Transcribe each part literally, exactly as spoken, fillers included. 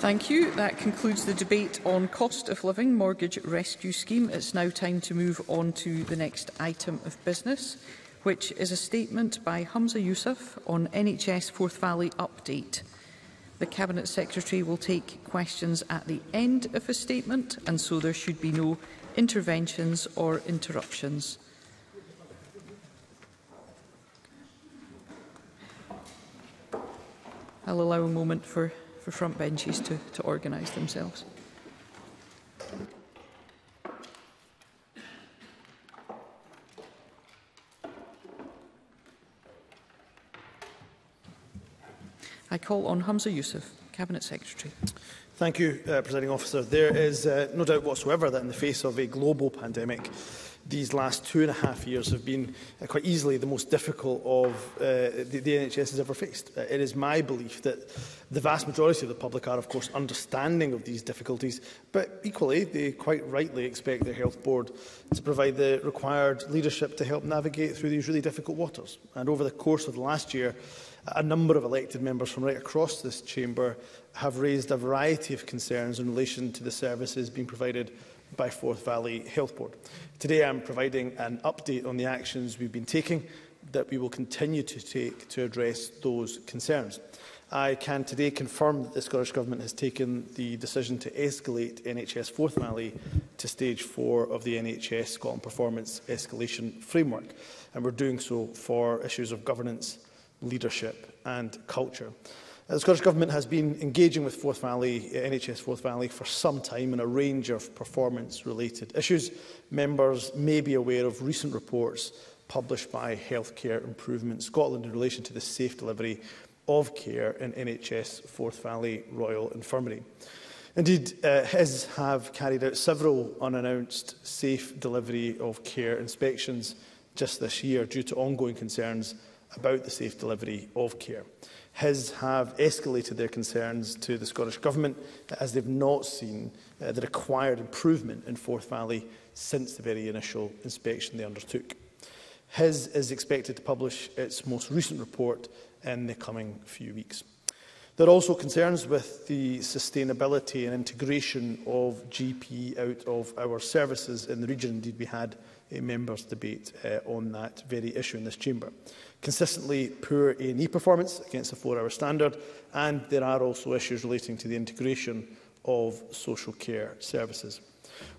Thank you. That concludes the debate on cost of living mortgage rescue scheme. It's now time to move on to the next item of business, which is a statement by Humza Yousaf on N H S Forth Valley update. The Cabinet Secretary will take questions at the end of his statement, and so there should be no interventions or interruptions. I'll allow a moment for for front benches to, to organise themselves. I call on Humza Yousaf, Cabinet Secretary. Thank you, uh, Presiding Officer. There is uh, no doubt whatsoever that in the face of a global pandemic, these last two and a half years have been uh, quite easily the most difficult of uh, the, the N H S has ever faced. Uh, it is my belief that the vast majority of the public are, of course, understanding of these difficulties, but equally they quite rightly expect their Health Board to provide the required leadership to help navigate through these really difficult waters. And over the course of the last year, a number of elected members from right across this chamber have raised a variety of concerns in relation to the services being provided by Forth Valley Health Board. Today I am providing an update on the actions we have been taking that we will continue to take to address those concerns. I can today confirm that the Scottish Government has taken the decision to escalate N H S Forth Valley to Stage four of the N H S Scotland Performance Escalation Framework, and we are doing so for issues of governance, leadership and culture. The Scottish Government has been engaging with Forth Valley, N H S Forth Valley for some time on a range of performance-related issues. Members may be aware of recent reports published by Healthcare Improvement Scotland in relation to the safe delivery of care in N H S Forth Valley Royal Infirmary. Indeed, uh, H I S have carried out several unannounced safe delivery of care inspections just this year due to ongoing concerns about the safe delivery of care. H I S have escalated their concerns to the Scottish Government as they have not seen uh, the required improvement in Forth Valley since the very initial inspection they undertook. H I S is expected to publish its most recent report in the coming few weeks. There are also concerns with the sustainability and integration of G P out of our services in the region. Indeed, we had a members' debate uh, on that very issue in this chamber. Consistently poor A and E performance against the four-hour standard, and there are also issues relating to the integration of social care services.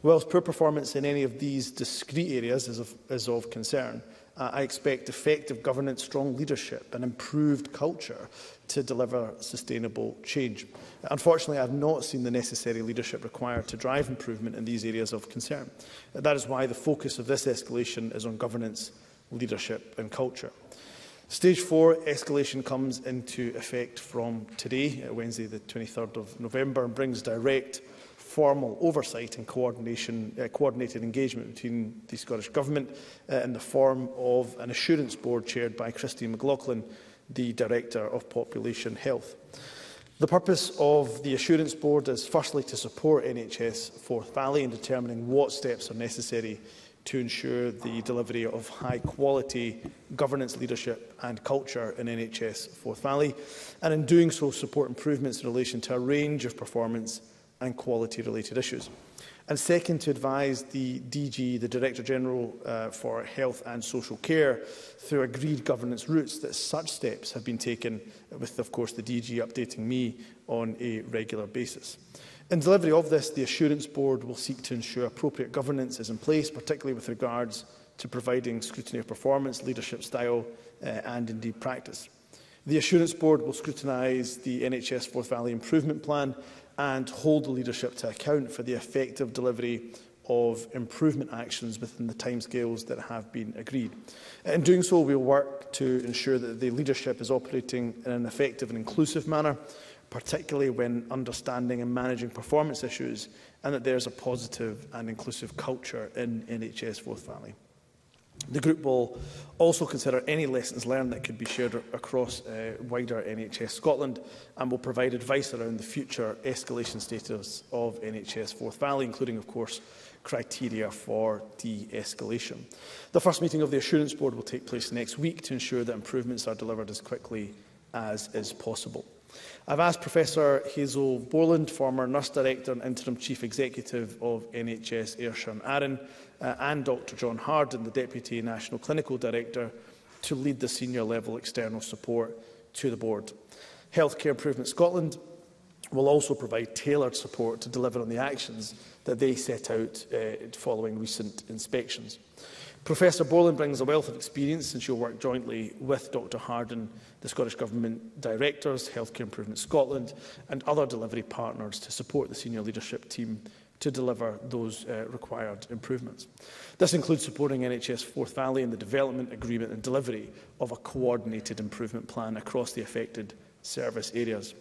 Whilst poor performance in any of these discrete areas is of, is of concern, uh, I expect effective governance, strong leadership and improved culture to deliver sustainable change. Unfortunately, I have not seen the necessary leadership required to drive improvement in these areas of concern. That is why the focus of this escalation is on governance, leadership and culture. Stage four escalation comes into effect from today, Wednesday the twenty-third of November, and brings direct formal oversight and coordination, uh, coordinated engagement between the Scottish Government uh, in the form of an assurance board chaired by Christine McLaughlin, the Director of Population Health. The purpose of the assurance board is firstly to support N H S Forth Valley in determining what steps are necessary to ensure the delivery of high-quality governance, leadership and culture in N H S Forth Valley, and in doing so support improvements in relation to a range of performance and quality-related issues. And second, to advise the D G, the Director General uh, for Health and Social Care, through agreed governance routes that such steps have been taken, with, of course, the D G updating me on a regular basis. In delivery of this, the Assurance Board will seek to ensure appropriate governance is in place, particularly with regards to providing scrutiny of performance, leadership style uh, and indeed practice. The Assurance Board will scrutinise the N H S Forth Valley Improvement Plan and hold the leadership to account for the effective delivery of improvement actions within the timescales that have been agreed. In doing so, we will work to ensure that the leadership is operating in an effective and inclusive manner, particularly when understanding and managing performance issues, and that there is a positive and inclusive culture in N H S Forth Valley. The group will also consider any lessons learned that could be shared across uh, wider N H S Scotland, and will provide advice around the future escalation status of N H S Forth Valley, including, of course, criteria for de-escalation. The first meeting of the Assurance Board will take place next week to ensure that improvements are delivered as quickly as is possible. I've asked Professor Hazel Borland, former Nurse Director and Interim Chief Executive of N H S Ayrshire and Arran, uh, and Doctor John Harden, the Deputy National Clinical Director, to lead the senior level external support to the Board. Healthcare Improvement Scotland will also provide tailored support to deliver on the actions that they set out uh, following recent inspections. Professor Borland brings a wealth of experience, and she will work jointly with Doctor Harden, the Scottish Government Directors, Healthcare Improvement Scotland and other delivery partners to support the senior leadership team to deliver those uh, required improvements. This includes supporting N H S Forth Valley in the development, agreement and delivery of a coordinated improvement plan across the affected service areas.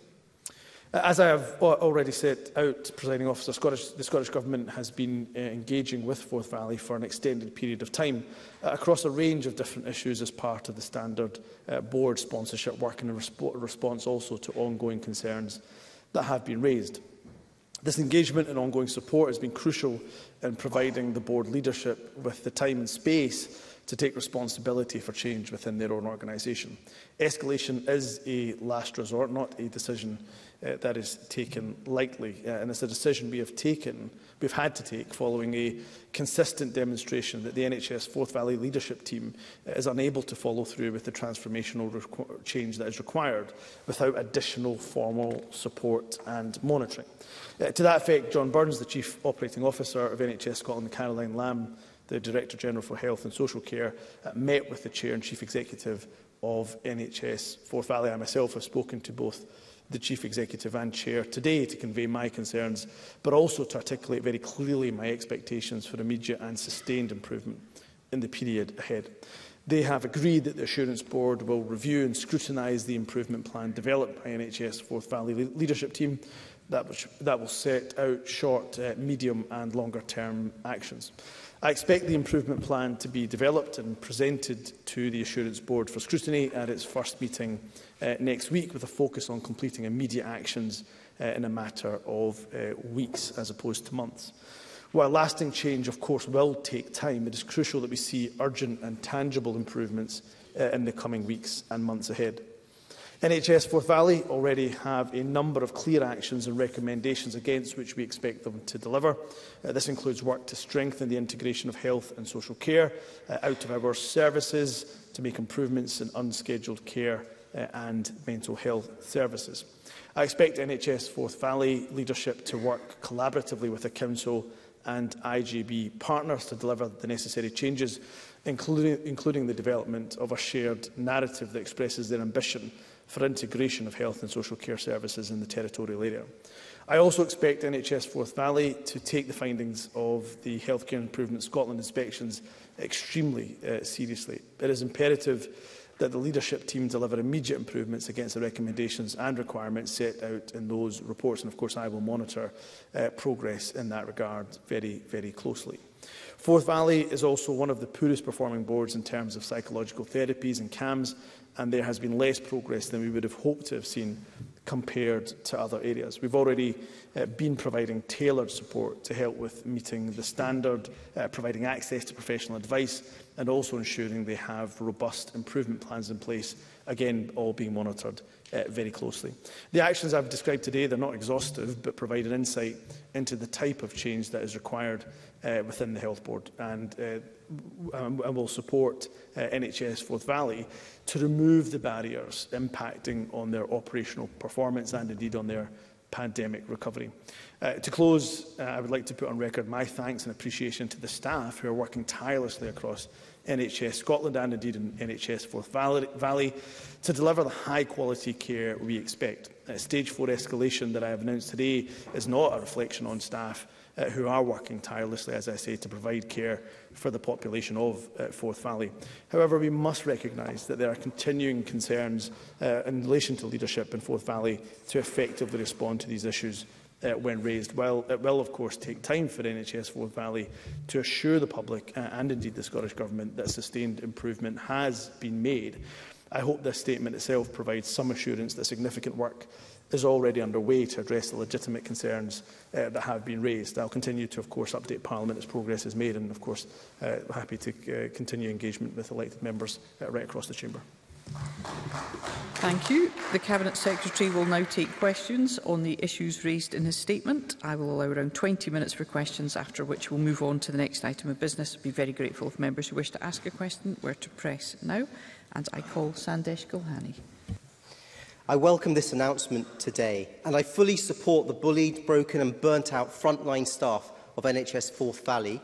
As I have already set out, Presiding Officer, Scottish, the Scottish Government has been uh, engaging with Forth Valley for an extended period of time uh, across a range of different issues as part of the standard uh, board sponsorship work and in resp response also to ongoing concerns that have been raised. This engagement and ongoing support has been crucial in providing the board leadership with the time and space to take responsibility for change within their own organisation. Escalation is a last resort, not a decision uh, that is taken lightly, uh, and it's a decision we have taken, we've had to take following a consistent demonstration that the N H S Forth Valley leadership team is unable to follow through with the transformational change that is required without additional formal support and monitoring. Uh, to that effect, John Burns, the Chief Operating Officer of N H S Scotland, and Caroline Lamb, the Director General for Health and Social Care, uh, met with the Chair and Chief Executive of N H S Forth Valley. I myself have spoken to both the Chief Executive and Chair today to convey my concerns, but also to articulate very clearly my expectations for immediate and sustained improvement in the period ahead. They have agreed that the Assurance Board will review and scrutinise the improvement plan developed by N H S Forth Valley le- leadership team, that, which, that will set out short, uh, medium and longer term actions. I expect the improvement plan to be developed and presented to the Assurance Board for scrutiny at its first meeting uh, next week, with a focus on completing immediate actions uh, in a matter of uh, weeks as opposed to months. While lasting change, of course, will take time, it is crucial that we see urgent and tangible improvements uh, in the coming weeks and months ahead. N H S Forth Valley already have a number of clear actions and recommendations against which we expect them to deliver. Uh, this includes work to strengthen the integration of health and social care, uh, out-of-hours services, to make improvements in unscheduled care uh, and mental health services. I expect N H S Forth Valley leadership to work collaboratively with the Council and I G B partners to deliver the necessary changes, including, including the development of a shared narrative that expresses their ambition for integration of health and social care services in the territorial area. I also expect N H S Forth Valley to take the findings of the Healthcare Improvement Scotland inspections extremely uh, seriously. It is imperative that the leadership team deliver immediate improvements against the recommendations and requirements set out in those reports, and of course I will monitor uh, progress in that regard very, very closely. Forth Valley is also one of the poorest performing boards in terms of psychological therapies and CAMHS, and there has been less progress than we would have hoped to have seen compared to other areas. We've already uh, been providing tailored support to help with meeting the standard, uh, providing access to professional advice and also ensuring they have robust improvement plans in place, again, all being monitored uh, very closely. The actions I've described today, they're not exhaustive, but provide an insight into the type of change that is required uh, within the Health Board, and uh, and will support uh, N H S Forth Valley to remove the barriers impacting on their operational performance and indeed on their pandemic recovery. Uh, to close, uh, I would like to put on record my thanks and appreciation to the staff who are working tirelessly across N H S Scotland and indeed in N H S Forth Valley to deliver the high quality care we expect. Uh, stage four escalation that I have announced today is not a reflection on staff Uh, who are working tirelessly, as I say, to provide care for the population of uh, Forth Valley. However, we must recognise that there are continuing concerns uh, in relation to leadership in Forth Valley to effectively respond to these issues uh, when raised. While it will, of course, take time for N H S Forth Valley to assure the public uh, and indeed the Scottish Government that sustained improvement has been made, I hope this statement itself provides some assurance that significant work is already underway to address the legitimate concerns uh, that have been raised. I'll continue to, of course, update Parliament as progress is made, and, of course, uh, happy to uh, continue engagement with elected members uh, right across the chamber. Thank you. The Cabinet Secretary will now take questions on the issues raised in his statement. I will allow around twenty minutes for questions, after which we'll move on to the next item of business. I would be very grateful if members who wish to ask a question were to press now. And I call Sandesh Gulhani. I welcome this announcement today, and I fully support the bullied, broken and burnt-out frontline staff of N H S Forth Valley,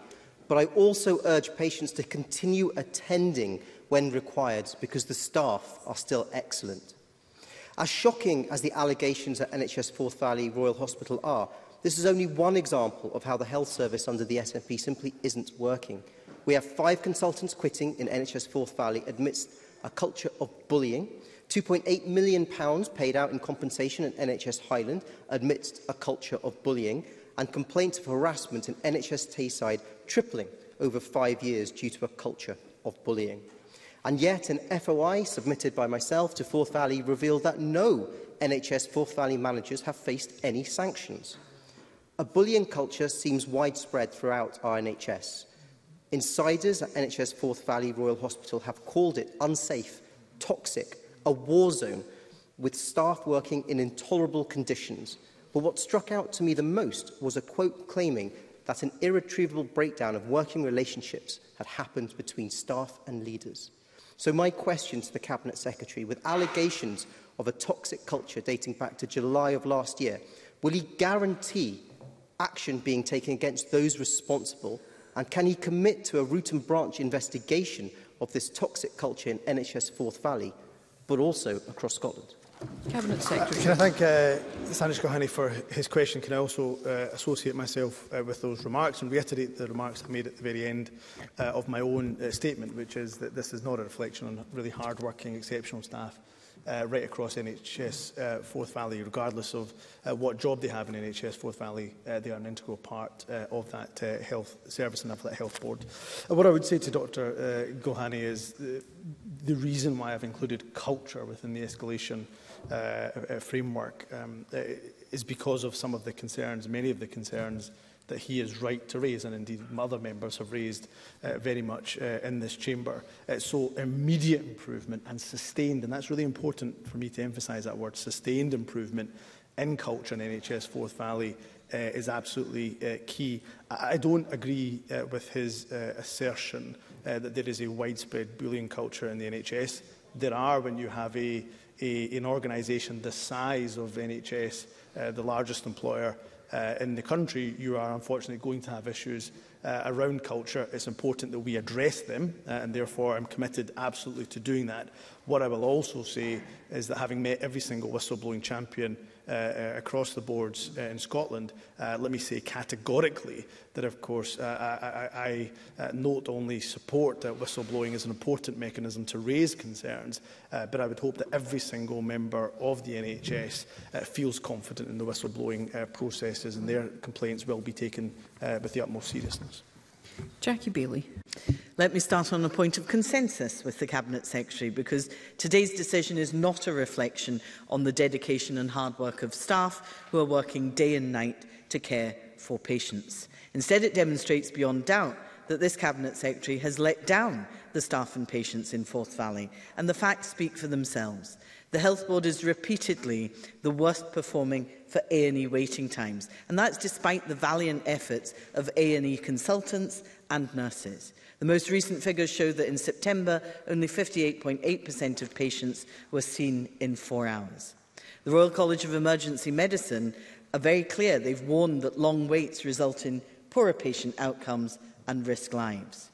but I also urge patients to continue attending when required, because the staff are still excellent. As shocking as the allegations at N H S Forth Valley Royal Hospital are, this is only one example of how the health service under the S N P simply isn't working. We have five consultants quitting in N H S Forth Valley amidst a culture of bullying, two point eight million pounds paid out in compensation at N H S Highland amidst a culture of bullying, and complaints of harassment in N H S Tayside tripling over five years due to a culture of bullying. And yet, an F O I submitted by myself to Forth Valley revealed that no N H S Forth Valley managers have faced any sanctions. A bullying culture seems widespread throughout our N H S. Insiders at N H S Forth Valley Royal Hospital have called it unsafe, toxic, a war zone, with staff working in intolerable conditions. But what struck out to me the most was a quote claiming that an irretrievable breakdown of working relationships had happened between staff and leaders. So my question to the Cabinet Secretary, with allegations of a toxic culture dating back to July of last year, will he guarantee action being taken against those responsible? And can he commit to a root and branch investigation of this toxic culture in N H S Forth Valley, but also across Scotland? Cabinet Secretary. Uh, can I thank uh, Sandesh Gulhani for his question? Can I also uh, associate myself uh, with those remarks and reiterate the remarks I made at the very end uh, of my own uh, statement, which is that this is not a reflection on really hard-working, exceptional staff uh, right across N H S uh, Forth Valley, regardless of uh, what job they have in N H S Forth Valley. Uh, they are an integral part uh, of that uh, health service and of that health board. Uh, what I would say to Doctor Uh, Gulhani is the, the reason why I've included culture within the escalation Uh, framework um, is because of some of the concerns, many of the concerns that he is right to raise, and indeed other members have raised uh, very much uh, in this chamber. Uh, so immediate improvement and sustained, and that's really important for me to emphasise that word, sustained improvement in culture in N H S Forth Valley uh, is absolutely uh, key. I don't agree uh, with his uh, assertion uh, that there is a widespread bullying culture in the N H S. There are, when you have a A, an organisation the size of N H S, uh, the largest employer uh, in the country, you are unfortunately going to have issues uh, around culture. It's important that we address them, uh, and therefore I'm committed absolutely to doing that. What I will also say is that, having met every single whistleblowing champion Uh, across the boards uh, in Scotland, uh, let me say categorically that, of course, uh, I, I, I not only support that whistleblowing is an important mechanism to raise concerns, uh, but I would hope that every single member of the N H S uh, feels confident in the whistleblowing uh, processes, and their complaints will be taken uh, with the utmost seriousness. Jackie Baillie. Let me start on a point of consensus with the Cabinet Secretary, because today's decision is not a reflection on the dedication and hard work of staff who are working day and night to care for patients. Instead, it demonstrates beyond doubt that this Cabinet Secretary has let down the staff and patients in Forth Valley, and the facts speak for themselves. The Health Board is repeatedly the worst performing for A and E waiting times, and that's despite the valiant efforts of A and E consultants and nurses. The most recent figures show that in September, only fifty-eight point eight percent of patients were seen in four hours. The Royal College of Emergency Medicine are very clear. They've warned that long waits result in poorer patient outcomes and risk lives.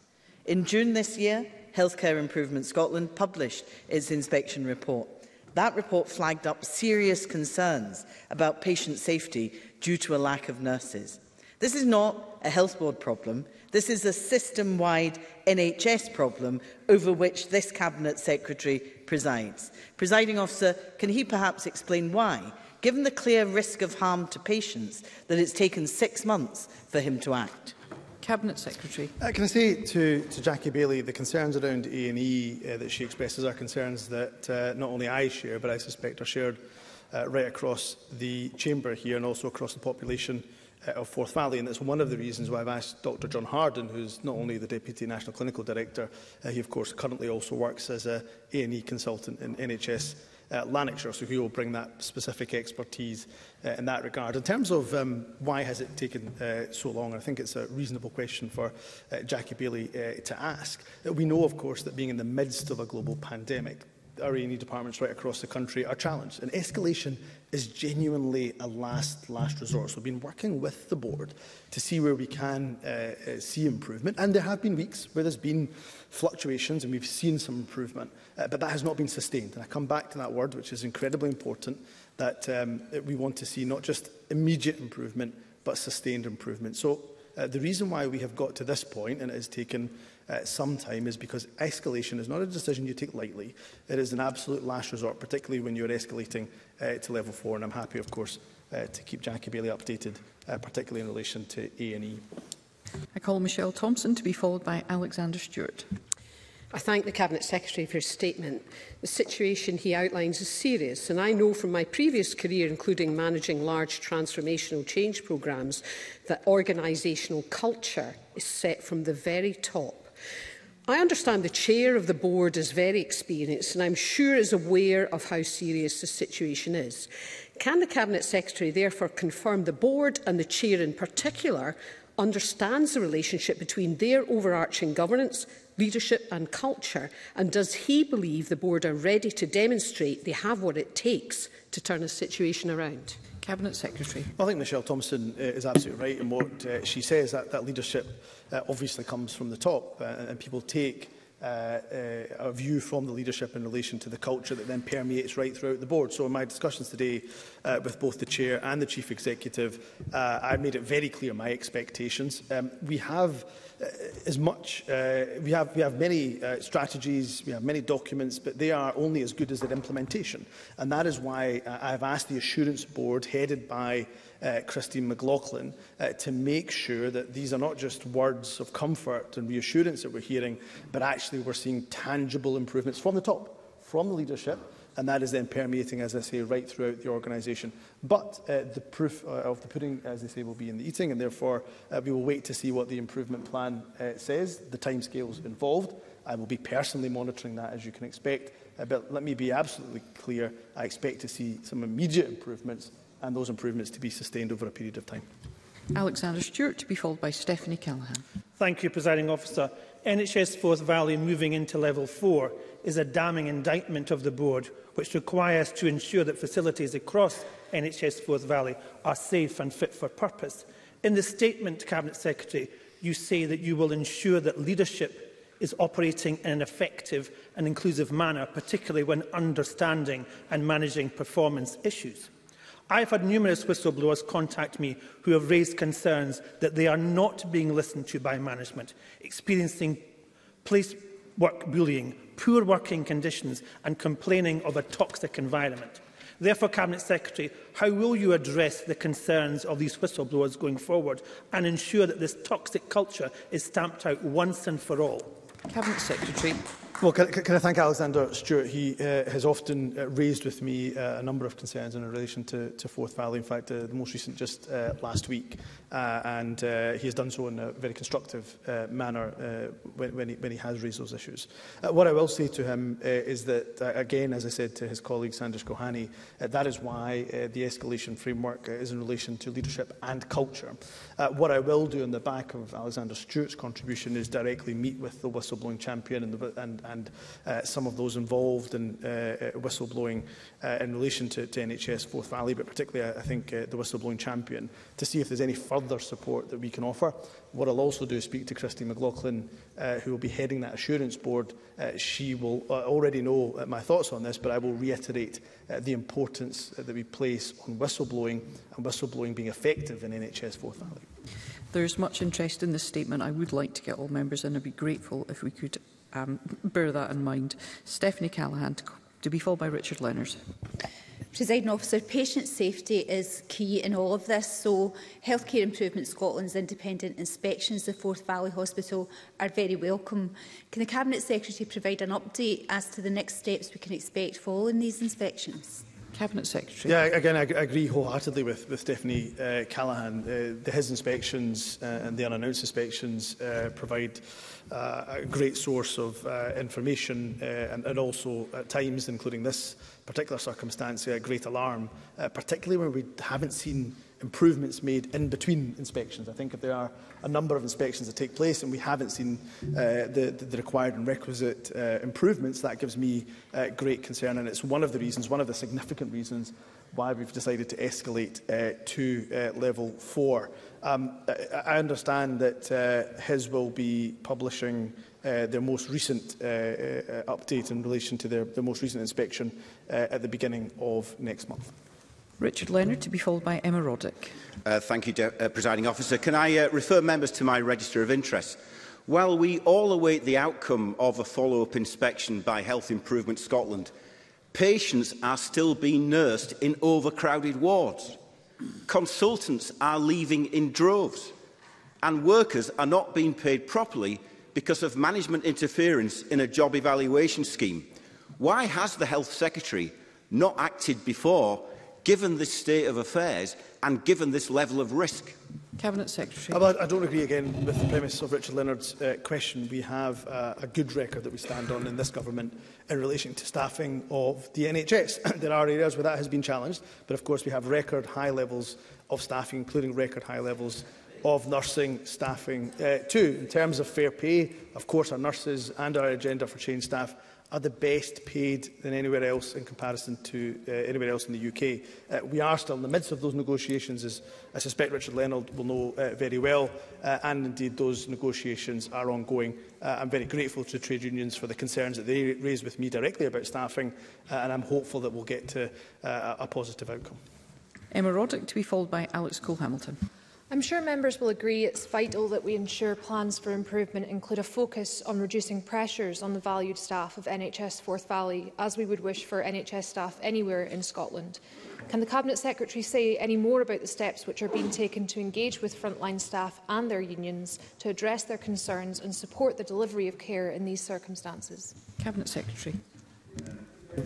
In June this year, Healthcare Improvement Scotland published its inspection report. That report flagged up serious concerns about patient safety due to a lack of nurses. This is not a health board problem. This is a system-wide N H S problem over which this Cabinet Secretary presides. Presiding Officer, can he perhaps explain why, given the clear risk of harm to patients, that it's taken six months for him to act? Cabinet Secretary. Uh, can I say to, to Jackie Baillie, the concerns around A and E uh, that she expresses are concerns that uh, not only I share, but I suspect are shared uh, right across the chamber here and also across the population uh, of Forth Valley. And that's one of the reasons why I've asked Doctor John Harden, who's not only the Deputy National Clinical Director, uh, he of course currently also works as an A and E consultant in N H S Uh, Lanarkshire, so he will bring that specific expertise uh, in that regard. In terms of um, why has it taken uh, so long, I think it's a reasonable question for uh, Jackie Baillie uh, to ask. Uh, we know, of course, that being in the midst of a global pandemic, our A and E departments right across the country are challenged. And escalation is genuinely a last, last resort. So we've been working with the board to see where we can uh, see improvement. And there have been weeks where there's been fluctuations and we've seen some improvement, uh, but that has not been sustained. And I come back to that word, which is incredibly important, that um, we want to see not just immediate improvement, but sustained improvement. So uh, the reason why we have got to this point, and it has taken Uh, sometime, is because escalation is not a decision you take lightly. It is an absolute last resort, particularly when you're escalating uh, to level four. And I'm happy, of course, uh, to keep Jackie Baillie updated, uh, particularly in relation to A and E. I call Michelle Thomson to be followed by Alexander Stewart. I thank the Cabinet Secretary for his statement. The situation he outlines is serious, and I know from my previous career, including managing large transformational change programmes, that organisational culture is set from the very top. I understand the chair of the board is very experienced and I'm sure is aware of how serious the situation is. Can the Cabinet Secretary therefore confirm the board and the chair in particular understands the relationship between their overarching governance, leadership and culture, and does he believe the board are ready to demonstrate they have what it takes to turn a situation around? Cabinet Secretary. Well, I think Michelle Thomson uh, is absolutely right in what uh, she says, that, that leadership uh, obviously comes from the top uh, and people take uh, uh, a view from the leadership in relation to the culture that then permeates right throughout the board. So in my discussions today uh, with both the chair and the chief executive, uh, I made it very clear my expectations. Um, we have uh, as much, uh, we have, we have many uh, strategies, we have many documents, but they are only as good as their implementation. And that is why uh, I've asked the assurance board, headed by Uh, Christine McLaughlin, uh, to make sure that these are not just words of comfort and reassurance that we're hearing, but actually we're seeing tangible improvements from the top, from the leadership, and that is then permeating, as I say, right throughout the organisation. But uh, the proof uh, of the pudding, as they say, will be in the eating, and therefore uh, we will wait to see what the improvement plan uh, says, the timescales involved. I will be personally monitoring that, as you can expect, uh, but let me be absolutely clear, I expect to see some immediate improvements and those improvements to be sustained over a period of time. Alexander Stewart to be followed by Stephanie Callaghan. Thank you, Presiding Officer. N H S Forth Valley moving into level four is a damning indictment of the board, which requires to ensure that facilities across N H S Forth Valley are safe and fit for purpose. In the statement, Cabinet Secretary, you say that you will ensure that leadership is operating in an effective and inclusive manner, particularly when understanding and managing performance issues. I have had numerous whistleblowers contact me who have raised concerns that they are not being listened to by management, experiencing place work bullying, poor working conditions and complaining of a toxic environment. Therefore, Cabinet Secretary, how will you address the concerns of these whistleblowers going forward and ensure that this toxic culture is stamped out once and for all? Cabinet Secretary. Well, can, can I thank Alexander Stewart? He uh, has often uh, raised with me uh, a number of concerns in relation to, to Forth Valley. In fact, uh, the most recent just uh, last week, uh, and uh, he has done so in a very constructive uh, manner uh, when, when, he, when he has raised those issues. Uh, what I will say to him uh, is that, uh, again, as I said to his colleague Sandesh Gulhani, uh, that is why uh, the escalation framework uh, is in relation to leadership and culture. Uh, what I will do on the back of Alexander Stewart's contribution is directly meet with the whistleblowing champion and, the, and and uh, some of those involved in uh, whistleblowing uh, in relation to, to N H S Forth Valley, but particularly, I think, uh, the whistleblowing champion, to see if there's any further support that we can offer. What I'll also do is speak to Christine McLaughlin, uh, who will be heading that assurance board. Uh, she will uh, already know uh, my thoughts on this, but I will reiterate uh, the importance uh, that we place on whistleblowing and whistleblowing being effective in N H S Forth Valley. There is much interest in this statement. I would like to get all members in. I'd be grateful if we could Um, bear that in mind. Stephanie Callaghan to, to be followed by Richard Leonard. Presiding Officer, patient safety is key in all of this. So Healthcare Improvement Scotland's independent inspections of Forth Valley Hospital are very welcome. Can the Cabinet Secretary provide an update as to the next steps we can expect following these inspections? Cabinet Secretary. Yeah, again, I agree wholeheartedly with, with Stephanie uh, Callaghan. Uh, the, his inspections uh, and the unannounced inspections uh, provide uh, a great source of uh, information uh, and, and also, at times, including this particular circumstance, a great alarm, uh, particularly where we haven't seen improvements made in between inspections. I think if there are a number of inspections that take place and we haven't seen uh, the, the required and requisite uh, improvements, that gives me uh, great concern. And it's one of the reasons, one of the significant reasons, why we've decided to escalate uh, to uh, level four. Um, I, I understand that uh, H I S will be publishing Uh, their most recent uh, uh, update in relation to their, their most recent inspection uh, at the beginning of next month. Richard Leonard, to be followed by Emma Roddick. Uh, thank you, De uh, Presiding Officer. Can I uh, refer members to my register of interest? While we all await the outcome of a follow-up inspection by Health Improvement Scotland, patients are still being nursed in overcrowded wards. Consultants are leaving in droves, and workers are not being paid properly because of management interference in a job evaluation scheme. Why has the Health Secretary not acted before, given this state of affairs and given this level of risk? Cabinet Secretary. I don't agree again with the premise of Richard Leonard's uh, question. We have uh, a good record that we stand on in this government in relation to staffing of the N H S. There are areas where that has been challenged, but of course we have record high levels of staffing, including record high levels of nursing staffing uh, too. In terms of fair pay, of course our nurses and our Agenda for Change staff are the best paid than anywhere else in comparison to uh, anywhere else in the U K. Uh, we are still in the midst of those negotiations, as I suspect Richard Leonard will know uh, very well, uh, and indeed those negotiations are ongoing. Uh, I'm very grateful to trade unions for the concerns that they raised with me directly about staffing, uh, and I'm hopeful that we'll get to uh, a positive outcome. Emma Roddick, to be followed by Alex Cole-Hamilton. I'm sure members will agree it's vital that we ensure plans for improvement include a focus on reducing pressures on the valued staff of N H S Forth Valley, as we would wish for N H S staff anywhere in Scotland. Can the Cabinet Secretary say any more about the steps which are being taken to engage with frontline staff and their unions to address their concerns and support the delivery of care in these circumstances? Cabinet Secretary.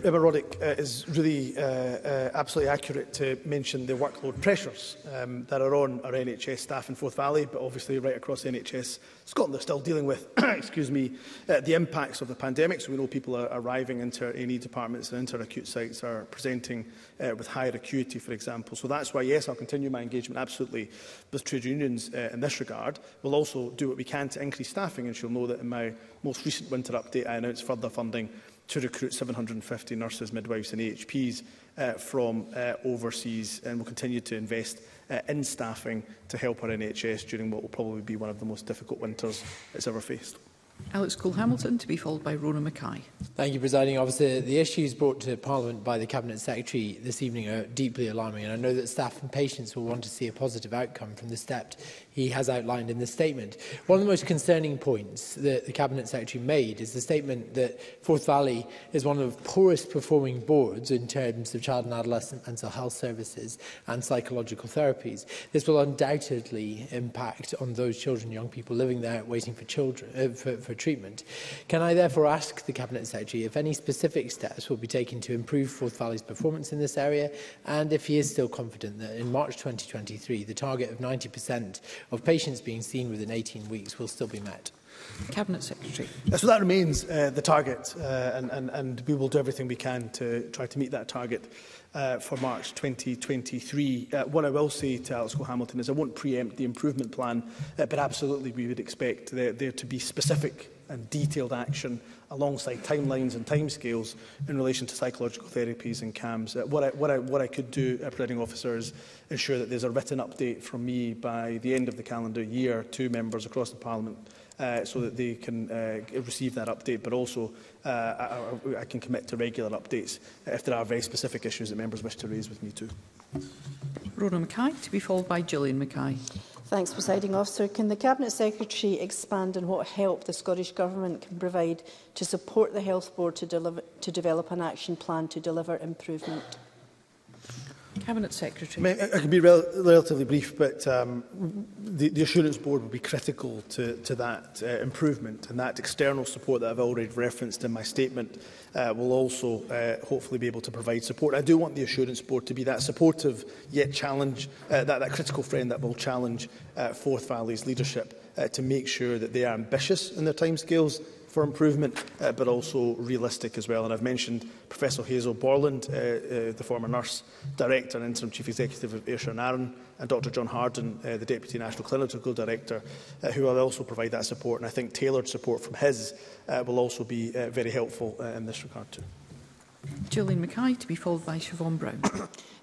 Emma Roddick uh, is really uh, uh, absolutely accurate to mention the workload pressures um, that are on our N H S staff in Forth Valley, but obviously right across N H S Scotland. They're still dealing with excuse me, uh, the impacts of the pandemic, so we know people are arriving into A and E departments and into acute sites are presenting uh, with higher acuity, for example. So that's why, yes, I'll continue my engagement absolutely with trade unions uh, in this regard. We'll also do what we can to increase staffing, and she'll know that in my most recent winter update I announced further funding to recruit seven hundred and fifty nurses, midwives and A H Ps uh, from uh, overseas, and we'll continue to invest uh, in staffing to help our N H S during what will probably be one of the most difficult winters it's ever faced. Alex Cole-Hamilton, to be followed by Rona Mackay. Thank you, Presiding Officer. The issues brought to Parliament by the Cabinet Secretary this evening are deeply alarming, and I know that staff and patients will want to see a positive outcome from the steps he has outlined in this statement. One of the most concerning points that the Cabinet Secretary made is the statement that Forth Valley is one of the poorest performing boards in terms of child and adolescent mental health services and psychological therapies. This will undoubtedly impact on those children and young people living there waiting for children, uh, for, for treatment. Can I therefore ask the Cabinet Secretary if any specific steps will be taken to improve Forth Valley's performance in this area, and if he is still confident that in March twenty twenty-three the target of ninety percent of patients being seen within eighteen weeks will still be met? Cabinet Secretary. So that remains uh, the target, uh, and, and, and we will do everything we can to try to meet that target uh, for March twenty twenty-three. Uh, what I will say to Alex Cole-Hamilton is I won't preempt the improvement plan, uh, but absolutely we would expect there, there to be specific and detailed action alongside timelines and timescales in relation to psychological therapies and CAMHS. Uh, what, I, what, I, what I could do, uh, Presiding Officer, is ensure that there's a written update from me by the end of the calendar year to members across the Parliament, Uh, so that they can uh, receive that update, but also uh, I, I can commit to regular updates if there are very specific issues that members wish to raise with me too. Rona Mackay, to be followed by Gillian Mackay. Thanks, Presiding Officer. Can the Cabinet Secretary expand on what help the Scottish Government can provide to support the Health Board to, deliver, to develop an action plan to deliver improvement? Cabinet Secretary. I can be rel relatively brief, but um, the, the Assurance Board will be critical to, to that uh, improvement, and that external support that I've already referenced in my statement uh, will also uh, hopefully be able to provide support. I do want the Assurance Board to be that supportive, yet challenge, uh, that, that critical friend that will challenge uh, Forth Valley's leadership uh, to make sure that they are ambitious in their timescales for improvement, uh, but also realistic as well. And I've mentioned Professor Hazel Borland, uh, uh, the former nurse, director and interim chief executive of Ayrshire and Arran, and Doctor John Harden, uh, the deputy national clinical director, uh, who will also provide that support. And I think tailored support from his uh, will also be uh, very helpful uh, in this regard too. Julian Mackay, to be followed by Siobhan Brown.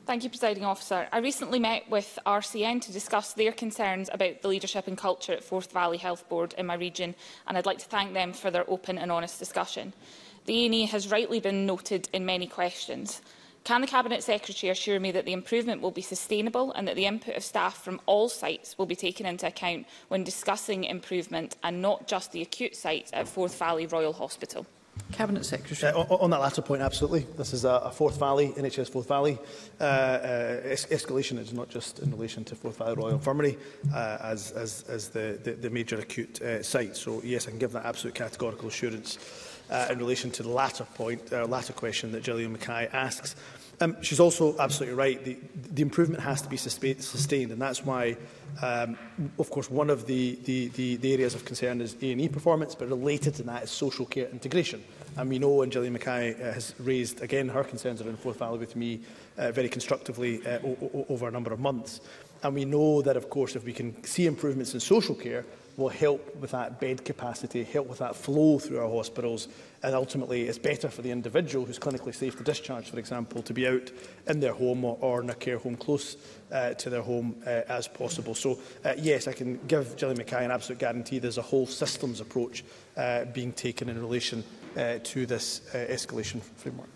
Thank you, Presiding Officer. I recently met with R C N to discuss their concerns about the leadership and culture at Forth Valley Health Board in my region, and I'd like to thank them for their open and honest discussion. The A and E has rightly been noted in many questions. Can the Cabinet Secretary assure me that the improvement will be sustainable and that the input of staff from all sites will be taken into account when discussing improvement, and not just the acute sites at Forth Valley Royal Hospital? Cabinet Secretary. Uh, on, on that latter point, absolutely. This is a, a Forth Valley, N H S Forth Valley uh, uh, es escalation. It's not just in relation to Forth Valley Royal Infirmary uh, as, as, as the, the, the major acute uh, site. So, yes, I can give that absolute categorical assurance. Uh, in relation to the latter point, uh, latter question that Gillian Mackay asks, um, she's also absolutely right. The, the improvement has to be sustained, and that's why, um, of course, one of the, the, the, the areas of concern is A and E performance, but related to that is social care integration. And we know, and Gillian Mackay uh, has raised, again, her concerns around Forth Valley with me uh, very constructively uh, over a number of months. And we know that, of course, if we can see improvements in social care, will help with that bed capacity, help with that flow through our hospitals, and ultimately it's better for the individual who's clinically safe to discharge, for example, to be out in their home or, or in a care home close uh, to their home uh, as possible. So, uh, yes, I can give Gillian Mackay an absolute guarantee there's a whole systems approach uh, being taken in relation uh, to this uh, escalation framework.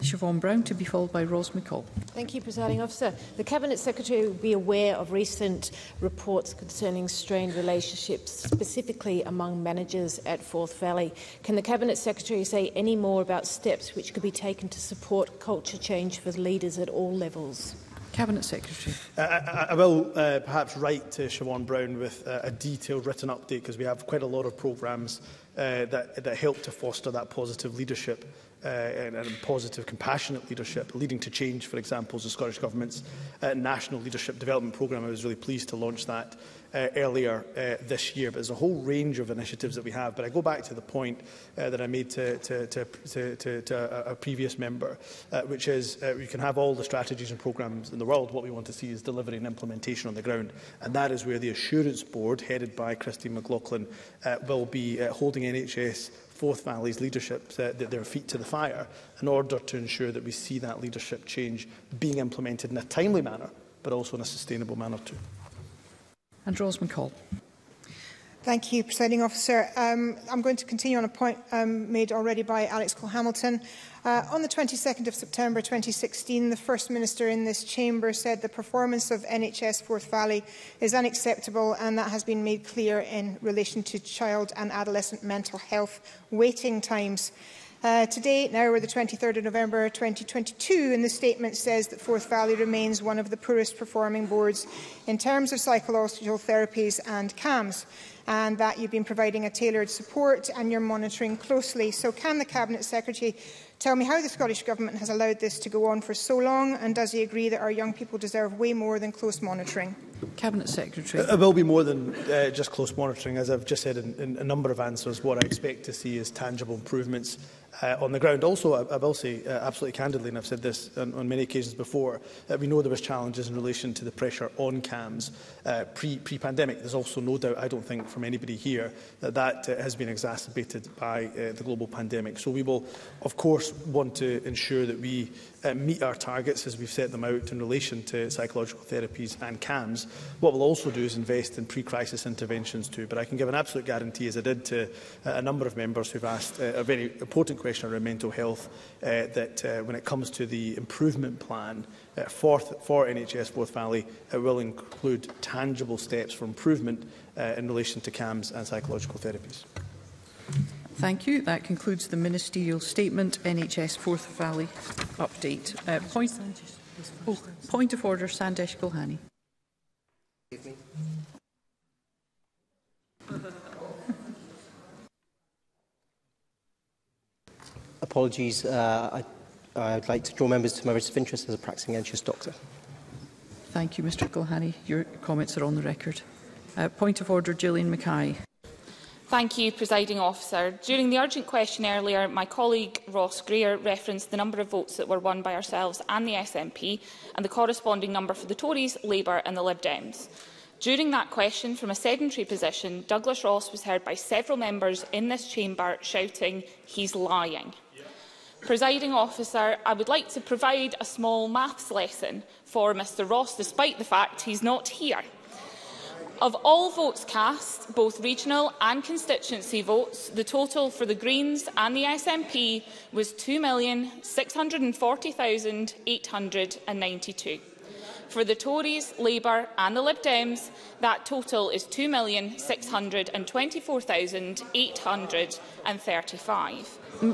Siobhan Brown, to be followed by Rose McCall. Thank you, Presiding Officer. The Cabinet Secretary will be aware of recent reports concerning strained relationships, specifically among managers at Forth Valley. Can the Cabinet Secretary say any more about steps which could be taken to support culture change for leaders at all levels? Cabinet Secretary. Uh, I, I will uh, perhaps write to Siobhan Brown with uh, a detailed written update, because we have quite a lot of programmes uh, that, that help to foster that positive leadership uh, and, and positive, compassionate leadership, leading to change, for example, is the Scottish Government's uh, National Leadership Development Programme. I was really pleased to launch that uh, earlier uh, this year. But there's a whole range of initiatives that we have. But I go back to the point uh, that I made to, to, to, to, to, to a, a previous member, uh, which is uh, we can have all the strategies and programmes in the world. What we want to see is delivery and implementation on the ground. And that is where the Assurance Board, headed by Christine McLaughlin, uh, will be uh, holding N H S Forth Valley's leadership, uh, their feet to the fire, in order to ensure that we see that leadership change being implemented in a timely manner, but also in a sustainable manner too. And Rose McCall. Thank you, Presiding Officer. Um, I'm going to continue on a point um, made already by Alex Cole-Hamilton. Uh, on the twenty-second of September twenty sixteen, the First Minister in this chamber said the performance of N H S Forth Valley is unacceptable, and that has been made clear in relation to child and adolescent mental health waiting times. Uh, today, now, we're the twenty-third of November twenty twenty-two, and the statement says that Forth Valley remains one of the poorest performing boards in terms of psychological therapies and CAMHS, and that you've been providing a tailored support and you're monitoring closely. So can the Cabinet Secretary tell me how the Scottish Government has allowed this to go on for so long, and does he agree that our young people deserve way more than close monitoring? Cabinet Secretary. It will be more than uh, just close monitoring. As I've just said in, in a number of answers, what I expect to see is tangible improvements uh, on the ground. Also, I, I will say uh, absolutely candidly, and I've said this on, on many occasions before, uh, we know there was challenges in relation to the pressure on CAMHS uh, pre, pre-pandemic. There's also no doubt, I don't think, from anybody here that that uh, has been exacerbated by uh, the global pandemic. So we will, of course, want to ensure that we uh, meet our targets as we've set them out in relation to psychological therapies and CAMHS. What we'll also do is invest in pre-crisis interventions too. But I can give an absolute guarantee, as I did to uh, a number of members who've asked uh, a very important question around mental health, uh, that uh, when it comes to the improvement plan uh, for, for N H S Forth Valley, it will include tangible steps for improvement Uh, in relation to CAMHS and psychological therapies. Thank you. That concludes the ministerial statement, N H S Forth Valley update. Uh, point Oh, point of order, Sandesh Gulhani. Apologies. Uh, I, I would like to draw members to my register of interest as a practising N H S doctor. Thank you, Mr Gulhani. Your comments are on the record. Uh, point of order, Gillian Mackay. Thank you, Presiding Officer. During the urgent question earlier, my colleague Ross Greer referenced the number of votes that were won by ourselves and the S N P, and the corresponding number for the Tories, Labour and the Lib Dems. During that question, from a sedentary position, Douglas Ross was heard by several members in this chamber shouting, "He's lying." Yeah. Presiding Officer, I would like to provide a small maths lesson for Mr Ross, despite the fact he's not here. Of all votes cast, both regional and constituency votes, the total for the Greens and the S N P was two million six hundred and forty thousand eight hundred and ninety-two. For the Tories, Labour and the Lib Dems, that total is two million six hundred and twenty-four thousand eight hundred and thirty-five.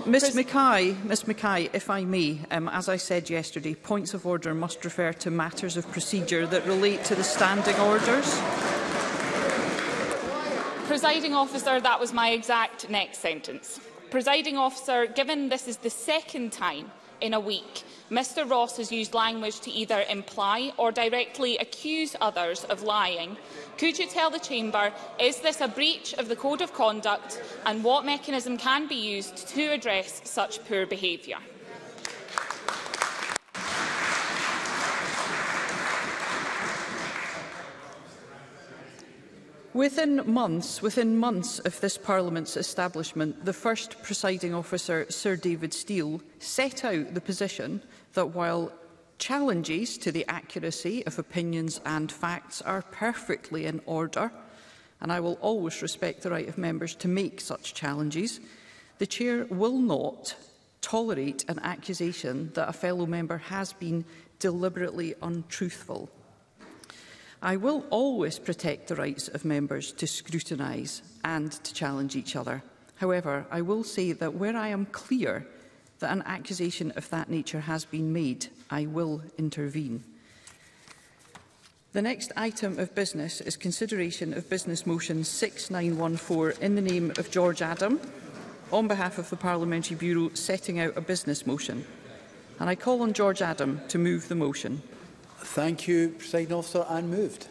Miz Mackay, Miz Mackay, if I may, um, as I said yesterday, points of order must refer to matters of procedure that relate to the standing orders. Presiding Officer, that was my exact next sentence. Presiding Officer, given this is the second time in a week, Mr Ross has used language to either imply or directly accuse others of lying, could you tell the Chamber, is this a breach of the Code of Conduct, and what mechanism can be used to address such poor behaviour? Within months, within months of this Parliament's establishment, the first presiding officer, Sir David Steel, set out the position that while challenges to the accuracy of opinions and facts are perfectly in order, and I will always respect the right of members to make such challenges, the Chair will not tolerate an accusation that a fellow member has been deliberately untruthful. I will always protect the rights of members to scrutinise and to challenge each other. However, I will say that where I am clear that an accusation of that nature has been made, I will intervene. The next item of business is consideration of Business Motion six nine one four in the name of George Adam, on behalf of the Parliamentary Bureau, setting out a business motion. And I call on George Adam to move the motion. Thank you, Presiding Officer, and moved.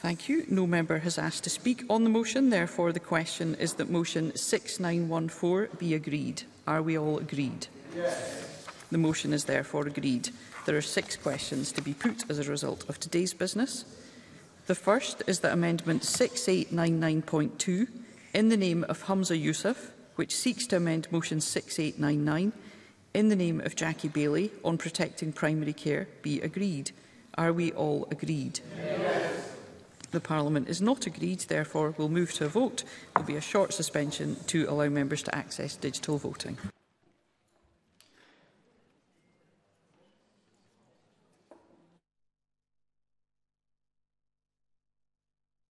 Thank you. No member has asked to speak on the motion. Therefore, the question is that motion six nine one four be agreed. Are we all agreed? Yes. The motion is therefore agreed. There are six questions to be put as a result of today's business. The first is that amendment six eight nine nine point two, in the name of Humza Yousaf, which seeks to amend motion six eight nine nine, in the name of Jackie Baillie, on protecting primary care, be agreed. Are we all agreed? Yes. The Parliament is not agreed, therefore we'll move to a vote. There will be a short suspension to allow members to access digital voting.